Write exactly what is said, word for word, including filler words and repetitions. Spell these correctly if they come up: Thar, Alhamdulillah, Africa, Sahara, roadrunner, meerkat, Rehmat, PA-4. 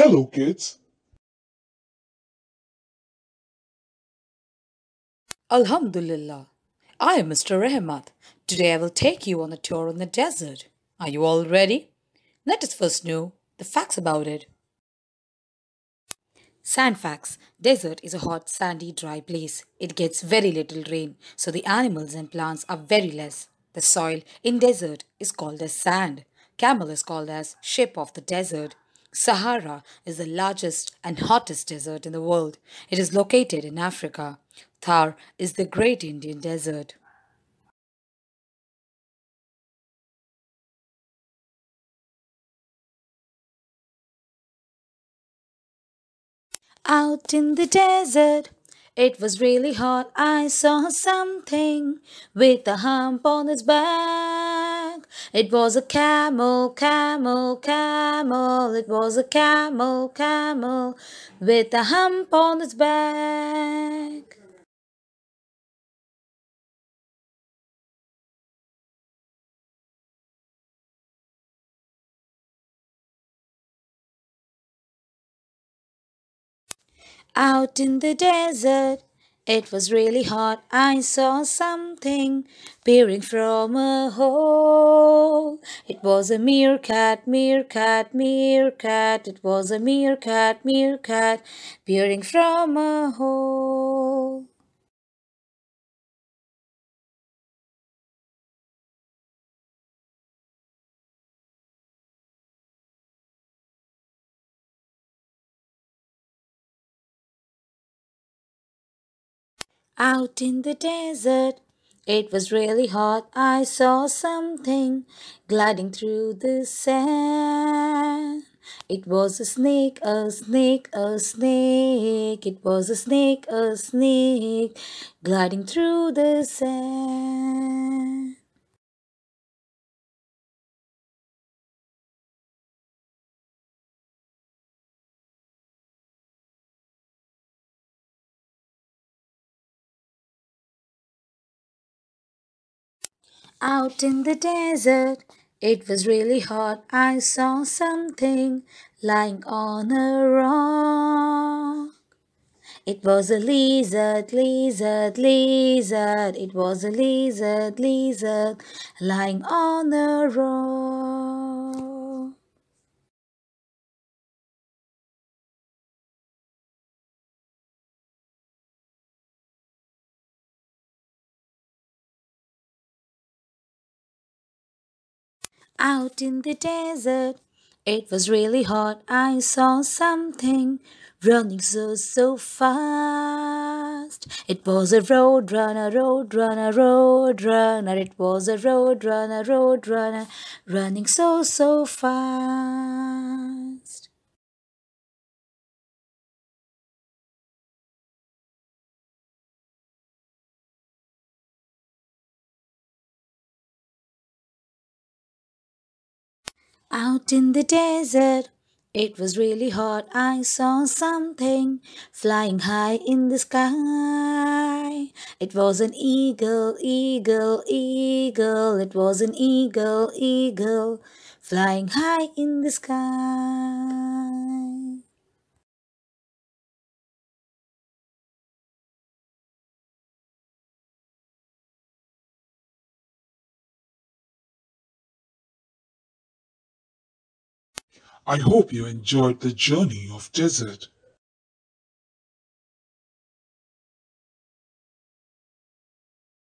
Hello, kids. Alhamdulillah. I am Mister Rehmat. Today I will take you on a tour in the desert. Are you all ready? Let us first know the facts about it. Sand facts. Desert is a hot, sandy, dry place. It gets very little rain, so the animals and plants are very less. The soil in desert is called as sand. Camel is called as ship of the desert. Sahara is the largest and hottest desert in the world. It is located in Africa. Thar is the great Indian desert. Out in the desert, it was really hot. I saw something with a hump on its back. It was a camel, camel, camel. It was a camel, camel with a hump on its back. Out in the desert, it was really hot. I saw something peering from a hole. It was a meerkat, meerkat, meerkat. It was a meerkat, meerkat, peering from a hole. Out in the desert, it was really hot. I saw something gliding through the sand. It was a snake, a snake, a snake. It was a snake, a snake, gliding through the sand. Out in the desert, it was really hot. I saw something lying on a rock. It was a lizard, lizard, lizard. It was a lizard, lizard, lying on a rock. Out in the desert, it was really hot. I saw something running so, so fast. It was a road runner, road runner, road runner. It was a road runner, road runner, running so, so fast. Out in the desert, it was really hot. I saw something flying high in the sky. It was an eagle, eagle, eagle. It was an eagle, eagle, flying high in the sky. I hope you enjoyed the journey of desert.